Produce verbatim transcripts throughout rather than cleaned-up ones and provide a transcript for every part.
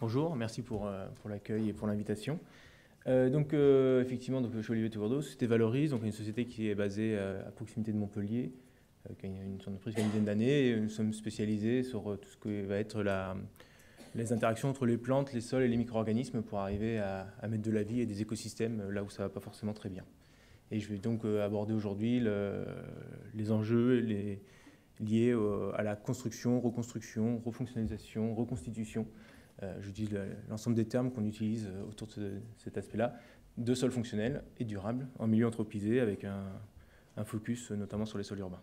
Bonjour, merci pour, pour l'accueil et pour l'invitation. Euh, donc euh, effectivement, donc, je suis Olivier Taugourdeau, société Valorise, donc une société qui est basée à proximité de Montpellier, euh, qui a une entreprise qui a une dizaine d'années. Nous sommes spécialisés sur tout ce que va être la, les interactions entre les plantes, les sols et les micro-organismes pour arriver à, à mettre de la vie et des écosystèmes là où ça ne va pas forcément très bien. Et je vais donc aborder aujourd'hui le, les enjeux les, liés au, à la construction, reconstruction, refonctionnalisation, reconstitution. Euh, J'utilise l'ensemble des termes qu'on utilise autour de ce, cet aspect-là, de sol fonctionnel et durable en milieu anthropisé avec un, un focus notamment sur les sols urbains.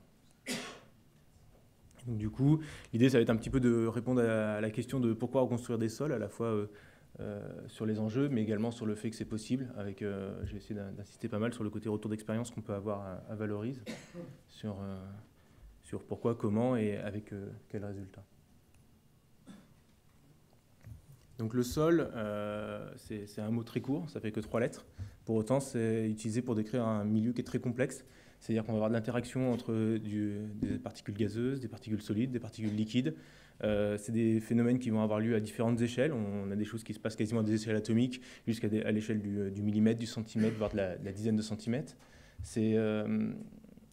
Donc, du coup, l'idée, ça va être un petit peu de répondre à la question de pourquoi reconstruire des sols, à la fois euh, Euh, sur les enjeux, mais également sur le fait que c'est possible. Avec, euh, j'ai essayé d'insister pas mal sur le côté retour d'expérience qu'on peut avoir à, à Valorise, sur, euh, sur pourquoi, comment et avec euh, quels résultats. Donc le sol, euh, c'est un mot très court, ça fait que trois lettres. Pour autant, c'est utilisé pour décrire un milieu qui est très complexe. C'est-à-dire qu'on va avoir de l'interaction entre du, des particules gazeuses, des particules solides, des particules liquides. Euh, c'est des phénomènes qui vont avoir lieu à différentes échelles. On a des choses qui se passent quasiment à des échelles atomiques jusqu'à l'échelle du, du millimètre, du centimètre, voire de la, de la dizaine de centimètres. C'est euh,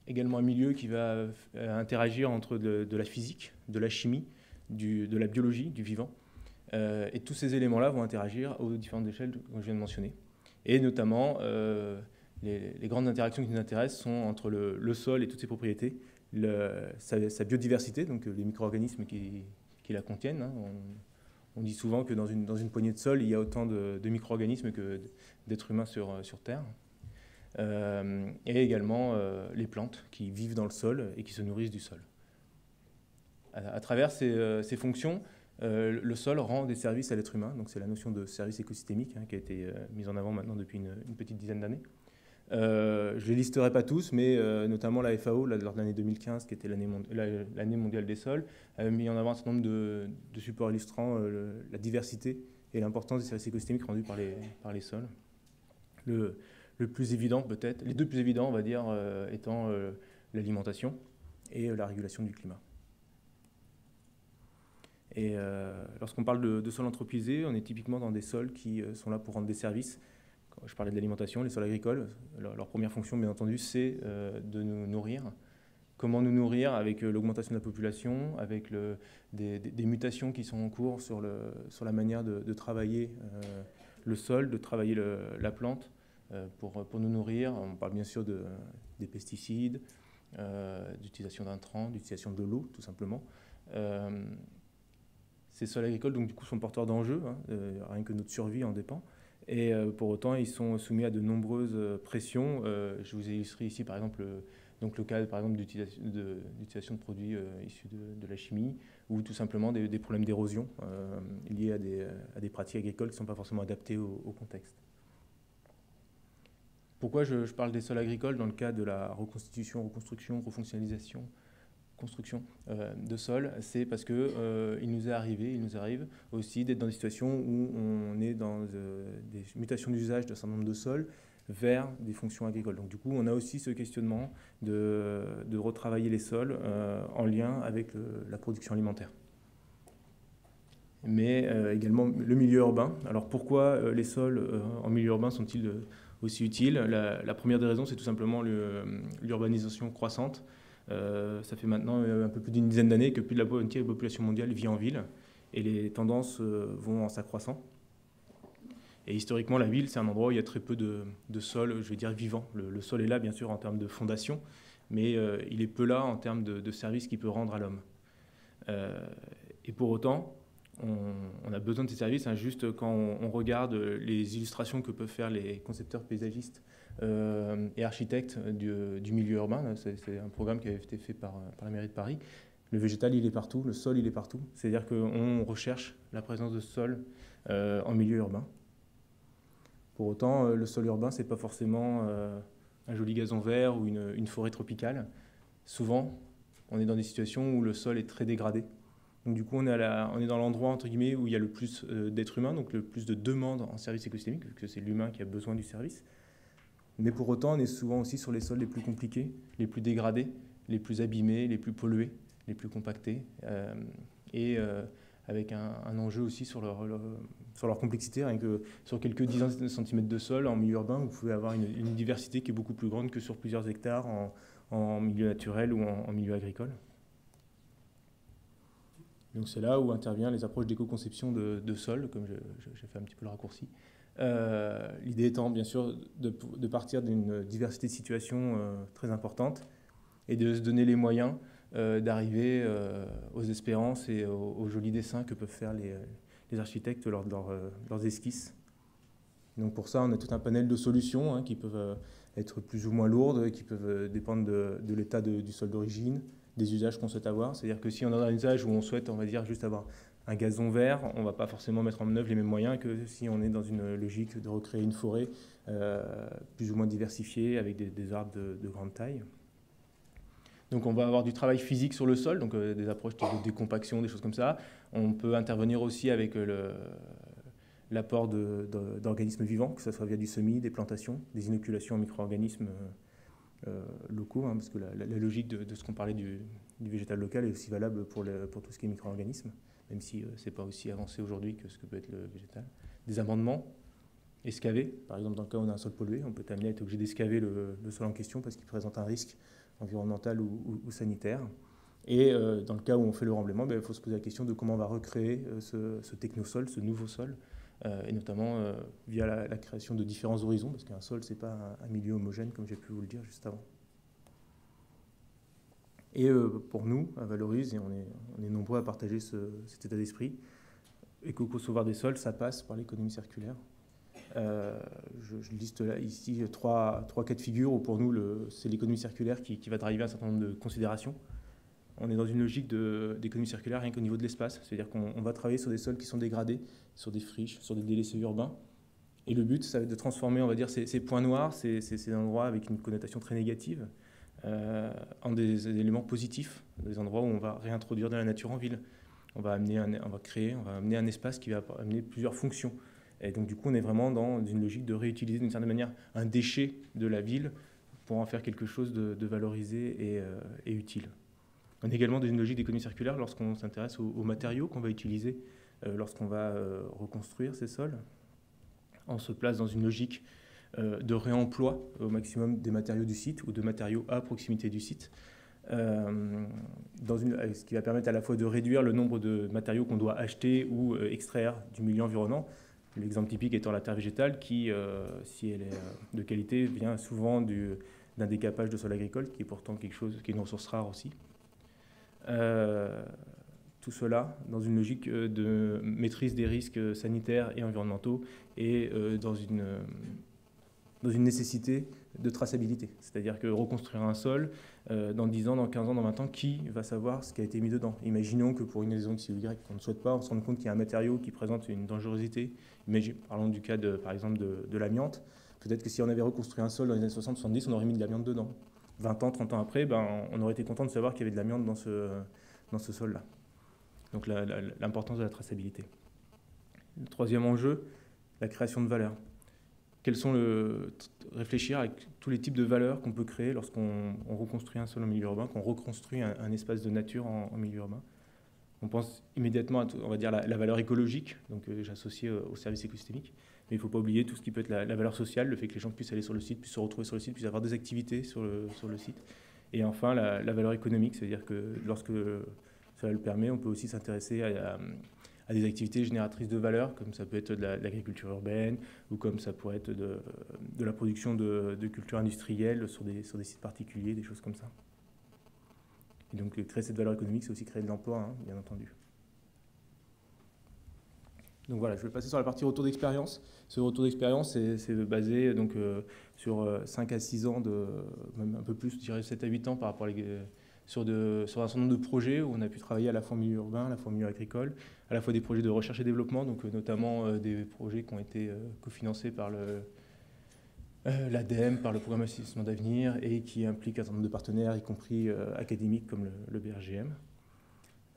également un milieu qui va interagir entre de, de la physique, de la chimie, du, de la biologie, du vivant. Euh, et tous ces éléments-là vont interagir aux différentes échelles que je viens de mentionner. Et notamment... Euh, Les, les grandes interactions qui nous intéressent sont entre le, le sol et toutes ses propriétés, le, sa, sa biodiversité, donc les micro-organismes qui, qui la contiennent. Hein. On, on dit souvent que dans une, dans une poignée de sol, il y a autant de, de micro-organismes que d'êtres humains sur, sur Terre. Euh, et également euh, les plantes qui vivent dans le sol et qui se nourrissent du sol. À, à travers ces, ces fonctions, euh, le sol rend des services à l'être humain. Donc c'est la notion de service écosystémique hein, qui a été euh, mise en avant maintenant depuis une, une petite dizaine d'années. Euh, je ne les listerai pas tous, mais euh, notamment la F A O, là, lors de l'année deux mille quinze, qui était l'année mond la, mondiale des sols, a mis en avant un certain nombre de, de supports illustrant euh, le, la diversité et l'importance des services écosystémiques rendus par les, par les sols. Le, le plus évident, peut-être, les deux plus évidents, on va dire, euh, étant euh, l'alimentation et euh, la régulation du climat. Et euh, lorsqu'on parle de, de sols anthropisés, on est typiquement dans des sols qui euh, sont là pour rendre des services. Je parlais de l'alimentation, les sols agricoles, leur, leur première fonction, bien entendu, c'est euh, de nous nourrir. Comment nous nourrir avec euh, l'augmentation de la population, avec le, des, des, des mutations qui sont en cours sur, le, sur la manière de, de travailler euh, le sol, de travailler le, la plante euh, pour, pour nous nourrir. On parle bien sûr de, des pesticides, euh, d'utilisation d'intrants, d'utilisation de l'eau, tout simplement. Euh, ces sols agricoles, donc, du coup, sont porteurs d'enjeux, hein, euh, rien que notre survie en dépend. Et pour autant, ils sont soumis à de nombreuses pressions. Je vous ai illustré ici, par exemple, donc le cas par exemple, d'utilisation de, de produits issus de, de la chimie ou tout simplement des, des problèmes d'érosion euh, liés à des, à des pratiques agricoles qui ne sont pas forcément adaptées au, au contexte. Pourquoi je, je parle des sols agricoles dans le cas de la reconstitution, reconstruction, refonctionnalisation, construction euh, de sol, c'est parce qu'il euh, nous est arrivé, il nous arrive aussi d'être dans des situations où on est dans euh, des mutations d'usage d'un certain nombre de sols vers des fonctions agricoles. Donc du coup, on a aussi ce questionnement de, de retravailler les sols euh, en lien avec le, la production alimentaire. Mais euh, également le milieu urbain. Alors pourquoi euh, les sols euh, en milieu urbain sont-ils euh, aussi utiles? la, la première des raisons, c'est tout simplement l'urbanisation croissante. Euh, ça fait maintenant un peu plus d'une dizaine d'années que plus de la moitié de la population mondiale vit en ville et les tendances euh, vont en s'accroissant. Et historiquement, la ville, c'est un endroit où il y a très peu de, de sol, je vais dire vivant. Le, le sol est là, bien sûr, en termes de fondation, mais euh, il est peu là en termes de, de services qu'il peut rendre à l'homme. Euh, et pour autant, on, on a besoin de ces services. Hein, juste quand on, on regarde les illustrations que peuvent faire les concepteurs paysagistes Euh, et architecte du, du milieu urbain. C'est un programme qui avait été fait par, par la mairie de Paris. Le végétal, il est partout. Le sol, il est partout. C'est-à-dire qu'on recherche la présence de sol euh, en milieu urbain. Pour autant, le sol urbain, ce n'est pas forcément euh, un joli gazon vert ou une, une forêt tropicale. Souvent, on est dans des situations où le sol est très dégradé. Donc, du coup, on est, à la, on est dans l'endroit, entre guillemets, où il y a le plus euh, d'êtres humains, donc le plus de demandes en services écosystémiques, vu que c'est l'humain qui a besoin du service. Mais pour autant, on est souvent aussi sur les sols les plus compliqués, les plus dégradés, les plus abîmés, les plus pollués, les plus compactés, euh, et euh, avec un, un enjeu aussi sur leur, leur, sur leur complexité. Avec, euh, sur quelques dizaines de centimètres de sol en milieu urbain, vous pouvez avoir une, une diversité qui est beaucoup plus grande que sur plusieurs hectares en, en milieu naturel ou en, en milieu agricole. Donc c'est là où interviennent les approches d'éco-conception de, de sol, comme j'ai fait un petit peu le raccourci. Euh, L'idée étant bien sûr de, de partir d'une diversité de situations euh, très importante et de se donner les moyens euh, d'arriver euh, aux espérances et aux, aux jolis dessins que peuvent faire les, les architectes lors de leur, euh, leurs esquisses. Donc pour ça, on a tout un panel de solutions hein, qui peuvent être plus ou moins lourdes, qui peuvent dépendre de, de l'état du sol d'origine, des usages qu'on souhaite avoir. C'est-à-dire que si on a un usage où on souhaite, on va dire, juste avoir un gazon vert, on ne va pas forcément mettre en œuvre les mêmes moyens que si on est dans une logique de recréer une forêt euh, plus ou moins diversifiée avec des, des arbres de, de grande taille. Donc on va avoir du travail physique sur le sol, donc euh, des approches de décompaction, des choses comme ça. On peut intervenir aussi avec le... l'apport d'organismes vivants, que ce soit via du semis, des plantations, des inoculations en micro-organismes euh, locaux, hein, parce que la, la, la logique de, de ce qu'on parlait du, du végétal local est aussi valable pour, le, pour tout ce qui est micro-organismes, même si euh, ce n'est pas aussi avancé aujourd'hui que ce que peut être le végétal. Des amendements, escavés, par exemple dans le cas où on a un sol pollué, on peut être amené à être obligé d'escaver le, le sol en question parce qu'il présente un risque environnemental ou, ou, ou sanitaire. Et euh, dans le cas où on fait le remblaiement, ben, il faut se poser la question de comment on va recréer euh, ce, ce technosol, ce nouveau sol, Euh, et notamment euh, via la, la création de différents horizons, parce qu'un sol, ce n'est pas un, un milieu homogène, comme j'ai pu vous le dire juste avant. Et euh, pour nous, à Valorise, et on est, on est nombreux à partager ce, cet état d'esprit, éco-concevoir des sols, ça passe par l'économie circulaire. Euh, je, je liste là, ici trois, trois cas de figure où pour nous, c'est l'économie circulaire qui, qui va driver un certain nombre de considérations. On est dans une logique d'économie circulaire rien qu'au niveau de l'espace, c'est-à-dire qu'on va travailler sur des sols qui sont dégradés, sur des friches, sur des délaissés urbains. Et le but, ça va être de transformer, on va dire, ces, ces points noirs, ces, ces, ces endroits avec une connotation très négative, euh, en des éléments positifs, des endroits où on va réintroduire de la nature en ville. On va, amener un, on va créer, on va amener un espace qui va amener plusieurs fonctions. Et donc, du coup, on est vraiment dans une logique de réutiliser d'une certaine manière un déchet de la ville pour en faire quelque chose de, de valorisé et, euh, et utile. On est également dans une logique d'économie circulaire lorsqu'on s'intéresse aux, aux matériaux qu'on va utiliser, euh, lorsqu'on va euh, reconstruire ces sols. On se place dans une logique euh, de réemploi au maximum des matériaux du site ou de matériaux à proximité du site, euh, dans une, ce qui va permettre à la fois de réduire le nombre de matériaux qu'on doit acheter ou euh, extraire du milieu environnant. L'exemple typique étant la terre végétale qui, euh, si elle est de qualité, vient souvent du, d'un décapage de sol agricole, qui est pourtant quelque chose qui est une ressource rare aussi. Euh, tout cela dans une logique de maîtrise des risques sanitaires et environnementaux et euh, dans, une, dans une nécessité de traçabilité. C'est-à-dire que reconstruire un sol euh, dans dix ans, dans quinze ans, dans vingt ans, qui va savoir ce qui a été mis dedans? Imaginons que pour une raison X ou Y qu'on ne souhaite pas, on se rende compte qu'il y a un matériau qui présente une dangerosité. Imagine, parlons du cas de, par exemple de, de l'amiante. Peut-être que si on avait reconstruit un sol dans les années soixante soixante-dix, on aurait mis de l'amiante dedans. vingt ans, trente ans après, ben, on aurait été content de savoir qu'il y avait de l'amiante dans ce, dans ce sol-là. Donc l'importance de la traçabilité. Le troisième enjeu, la création de valeur. Quels sont le, réfléchir à tous les types de valeurs qu'on peut créer lorsqu'on reconstruit un sol en milieu urbain, qu'on reconstruit un, un espace de nature en, en milieu urbain. On pense immédiatement à tout, on va dire, la, la valeur écologique, donc euh, j'associe euh, au service écosystémique. Mais il ne faut pas oublier tout ce qui peut être la, la valeur sociale, le fait que les gens puissent aller sur le site, puissent se retrouver sur le site, puissent avoir des activités sur le, sur le site. Et enfin, la, la valeur économique, c'est-à-dire que lorsque cela le permet, on peut aussi s'intéresser à, à, à des activités génératrices de valeur, comme ça peut être de l'agriculture la, urbaine, ou comme ça pourrait être de, de la production de, de cultures industrielles sur des, sur des sites particuliers, des choses comme ça. Et donc, créer cette valeur économique, c'est aussi créer de l'emploi, hein, bien entendu. Donc voilà, je vais passer sur la partie retour d'expérience. Ce retour d'expérience, c'est basé donc, euh, sur euh, cinq à six ans, de, même un peu plus, je dirais sept à huit ans, par rapport à les, euh, sur, de, sur un certain nombre de projets où on a pu travailler à la fois en milieu urbain, à la fois en milieu agricole, à la fois des projets de recherche et développement, donc euh, notamment euh, des projets qui ont été euh, cofinancés par le... Euh, l'ADEME, par le programme Investissement d'avenir, et qui implique un certain nombre de partenaires, y compris euh, académiques comme le, le B R G M.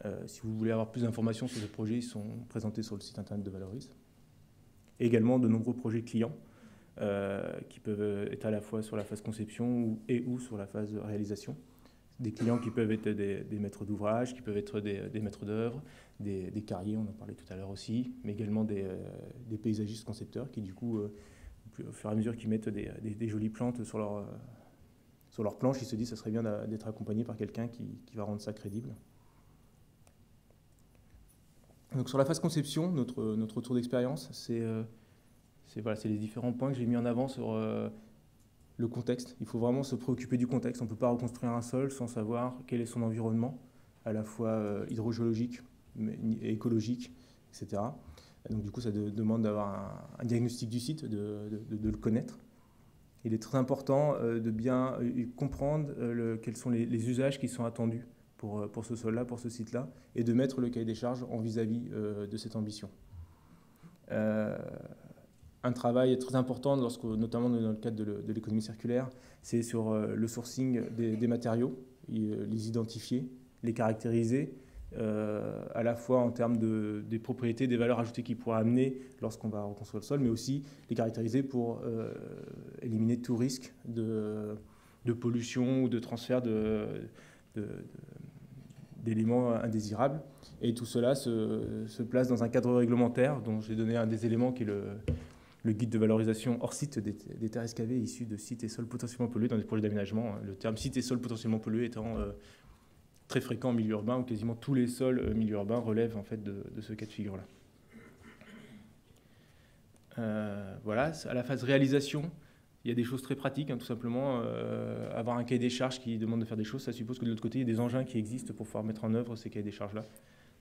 Euh, si vous voulez avoir plus d'informations sur ces projets, ils sont présentés sur le site internet de Valorise. Et également de nombreux projets clients euh, qui peuvent être à la fois sur la phase conception ou, et ou sur la phase réalisation. des clients qui peuvent être des, des maîtres d'ouvrage, qui peuvent être des, des maîtres d'œuvre, des, des carriers, on en parlait tout à l'heure aussi, mais également des, des paysagistes concepteurs qui, du coup, au fur et à mesure qu'ils mettent des, des, des jolies plantes sur leur, sur leur planche, ils se disent que ça serait bien d'être accompagné par quelqu'un qui, qui va rendre ça crédible. Donc sur la phase conception, notre, notre retour d'expérience, c'est euh, voilà, les différents points que j'ai mis en avant sur euh, le contexte. Il faut vraiment se préoccuper du contexte. On ne peut pas reconstruire un sol sans savoir quel est son environnement, à la fois euh, hydrogéologique et écologique, et cetera. Et donc du coup, ça de, demande d'avoir un, un diagnostic du site, de, de, de le connaître. Il est très important euh, de bien euh, comprendre euh, le, quels sont les, les usages qui sont attendus Pour, pour ce sol-là, pour ce site-là, et de mettre le cahier des charges en vis-à-vis -vis, euh, de cette ambition. Euh, un travail très important, lorsque, notamment dans le cadre de l'économie circulaire, c'est sur euh, le sourcing des, des matériaux, et, euh, les identifier, les caractériser, euh, à la fois en termes de, des propriétés, des valeurs ajoutées qu'ils pourraient amener lorsqu'on va reconstruire le sol, mais aussi les caractériser pour euh, éliminer tout risque de, de pollution ou de transfert de... de, de d'éléments indésirables, et tout cela se, se place dans un cadre réglementaire dont j'ai donné un des éléments qui est le, le guide de valorisation hors site des, des terres excavées issues de sites et sols potentiellement pollués dans des projets d'aménagement. Le terme site et sols potentiellement pollués étant euh, très fréquent en milieu urbain, où quasiment tous les sols euh, milieu urbain relèvent en fait de, de ce cas de figure-là. Euh, voilà, à la phase réalisation, il y a des choses très pratiques, hein, tout simplement. Euh, avoir un cahier des charges qui demande de faire des choses, ça suppose que de l'autre côté, il y a des engins qui existent pour pouvoir mettre en œuvre ces cahiers des charges-là.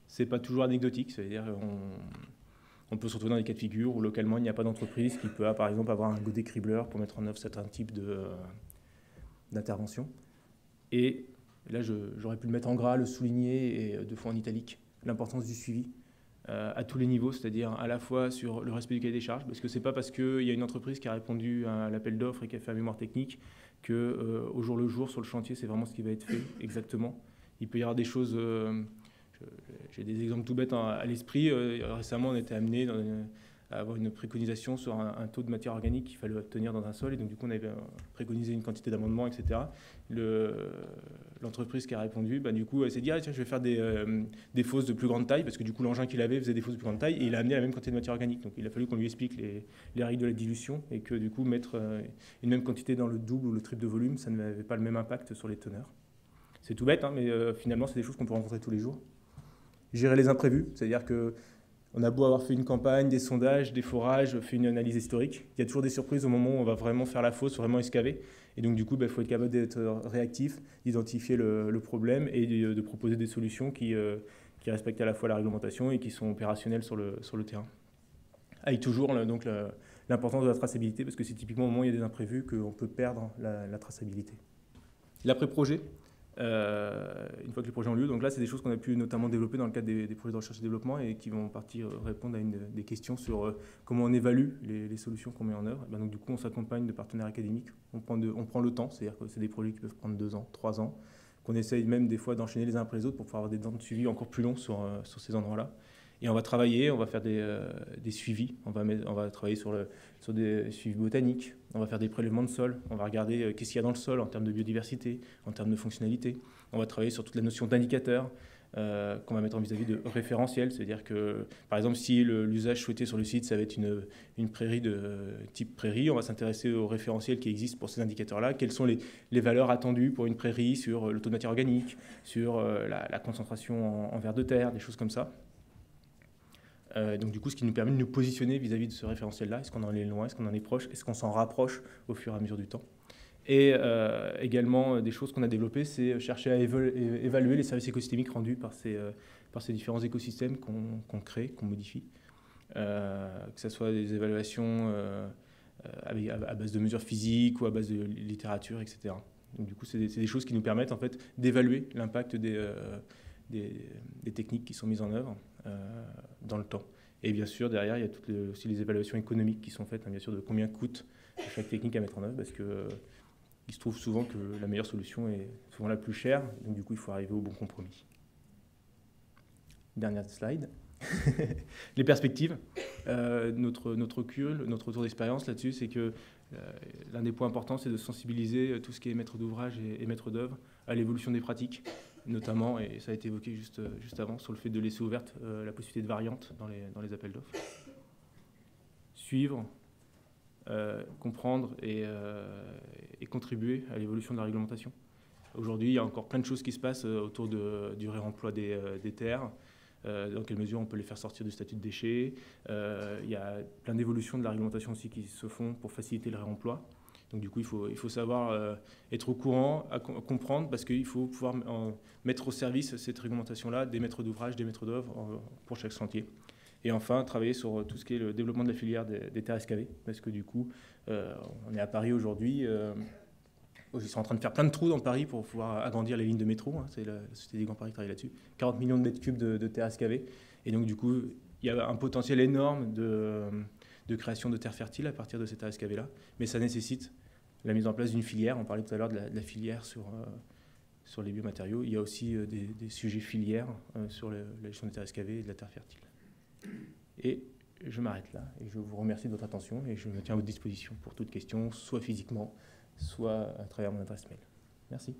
Ce n'est pas toujours anecdotique, c'est-à-dire on, on peut se retrouver dans des cas de figure où localement, il n'y a pas d'entreprise qui peut, par exemple, avoir un godet cribleur pour mettre en œuvre certains types d'intervention. Euh, et là, j'aurais pu le mettre en gras, le souligner, et deux fois en italique, l'importance du suivi. Euh, à tous les niveaux, c'est-à-dire à la fois sur le respect du cahier des charges, parce que ce n'est pas parce qu'il y a une entreprise qui a répondu à l'appel d'offres et qui a fait la mémoire technique qu'au euh, jour le jour, sur le chantier, c'est vraiment ce qui va être fait exactement. Il peut y avoir des choses... Euh, j'ai des exemples tout bêtes hein, à l'esprit. Euh, récemment, on était amené à avoir une préconisation sur un, un taux de matière organique qu'il fallait obtenir dans un sol, et donc du coup, on avait préconisé une quantité d'amendements, et cetera. Le... L'entreprise qui a répondu, bah, du coup, elle s'est dit ah, tiens, je vais faire des, euh, des fosses de plus grande taille, parce que du coup, l'engin qu'il avait faisait des fosses de plus grande taille, et il a amené la même quantité de matière organique. Donc, il a fallu qu'on lui explique les, les règles de la dilution, et que du coup, mettre euh, une même quantité dans le double ou le triple de volume, ça n'avait pas le même impact sur les teneurs. C'est tout bête, hein, mais euh, finalement, c'est des choses qu'on peut rencontrer tous les jours. Gérer les imprévus, c'est-à-dire que on a beau avoir fait une campagne, des sondages, des forages, fait une analyse historique, il y a toujours des surprises au moment où on va vraiment faire la fosse, vraiment excaver. Et donc, du coup, il ben, faut être capable d'être réactif, d'identifier le, le problème et de, de proposer des solutions qui, euh, qui respectent à la fois la réglementation et qui sont opérationnelles sur le, sur le terrain. Avec toujours l'importance de la traçabilité, parce que c'est typiquement au moment où il y a des imprévus qu'on peut perdre la, la traçabilité. L'après-projet. Euh, une fois que les projets ont lieu. Donc là, c'est des choses qu'on a pu notamment développer dans le cadre des, des projets de recherche et développement et qui vont en partie répondre à une, des questions sur euh, comment on évalue les, les solutions qu'on met en œuvre. Et bien, donc, du coup, on s'accompagne de partenaires académiques. On prend, de, on prend le temps, c'est-à-dire que c'est des projets qui peuvent prendre deux ans, trois ans, qu'on essaye même des fois d'enchaîner les uns après les autres pour pouvoir avoir des temps de suivi encore plus longs sur, euh, sur ces endroits-là. Et on va travailler, on va faire des, euh, des suivis, on va, mettre, on va travailler sur, le, sur des suivis botaniques, on va faire des prélèvements de sol, on va regarder euh, qu'est-ce qu'il y a dans le sol en termes de biodiversité, en termes de fonctionnalité. On va travailler sur toute la notion d'indicateurs euh, qu'on va mettre en vis-à-vis de référentiel, c'est-à-dire que, par exemple, si l'usage souhaité sur le site, ça va être une, une prairie de euh, type prairie, on va s'intéresser aux référentiels qui existent pour ces indicateurs-là, quelles sont les, les valeurs attendues pour une prairie sur euh, le taux de matière organique, sur euh, la, la concentration en, en vers de terre, des choses comme ça. Euh, donc du coup, ce qui nous permet de nous positionner vis-à-vis de ce référentiel-là. Est-ce qu'on en est loin? Est-ce qu'on en est proche? Est-ce qu'on s'en rapproche au fur et à mesure du temps? Et euh, également, des choses qu'on a développées, c'est chercher à évaluer les services écosystémiques rendus par ces, euh, par ces différents écosystèmes qu'on qu'on crée, qu'on modifie. Euh, que ce soit des évaluations euh, avec, à, à base de mesures physiques ou à base de littérature, et cetera. Donc du coup, c'est des, des choses qui nous permettent en fait, d'évaluer l'impact des, euh, des, des techniques qui sont mises en œuvre. Euh, dans le temps. Et bien sûr, derrière, il y a toutes les, aussi les évaluations économiques qui sont faites, hein, bien sûr, de combien coûte chaque technique à mettre en œuvre, parce qu'il euh, se trouve souvent que la meilleure solution est souvent la plus chère, donc du coup, il faut arriver au bon compromis. Dernière slide. Les perspectives. Euh, notre, notre recul, notre retour d'expérience là-dessus, c'est que euh, l'un des points importants, c'est de sensibiliser tout ce qui est maître d'ouvrage et, et maître d'œuvre à l'évolution des pratiques, notamment, et ça a été évoqué juste, juste avant, sur le fait de laisser ouverte euh, la possibilité de variantes dans les, dans les appels d'offres. Suivre, euh, comprendre et, euh, et contribuer à l'évolution de la réglementation. Aujourd'hui, il y a encore plein de choses qui se passent autour de, du réemploi des, des terres. Euh, dans quelle mesure on peut les faire sortir du statut de déchets. Euh, il y a plein d'évolutions de la réglementation aussi qui se font pour faciliter le réemploi. Donc du coup, il faut, il faut savoir euh, être au courant, à com comprendre, parce qu'il faut pouvoir en mettre au service cette réglementation-là, des maîtres d'ouvrage, des maîtres d'œuvre pour chaque chantier. Et enfin, travailler sur tout ce qui est le développement de la filière des, des terres excavées, parce que du coup, euh, on est à Paris aujourd'hui. Euh, Ils sont en train de faire plein de trous dans Paris pour pouvoir agrandir les lignes de métro. Hein, c'est la Société des Grands Paris qui travaille là-dessus. quarante millions de mètres cubes de, de terres excavées. Et donc, du coup, il y a un potentiel énorme de, de création de terres fertiles à partir de ces terres excavées-là. Mais ça nécessite la mise en place d'une filière. On parlait tout à l'heure de, de la filière sur, euh, sur les biomatériaux. Il y a aussi euh, des, des sujets filières euh, sur le, la gestion des terres excavées et de la terre fertile. Et je m'arrête là. Et je vous remercie de votre attention. Et je me tiens à votre disposition pour toute question, soit physiquement, soit à travers mon adresse mail. Merci.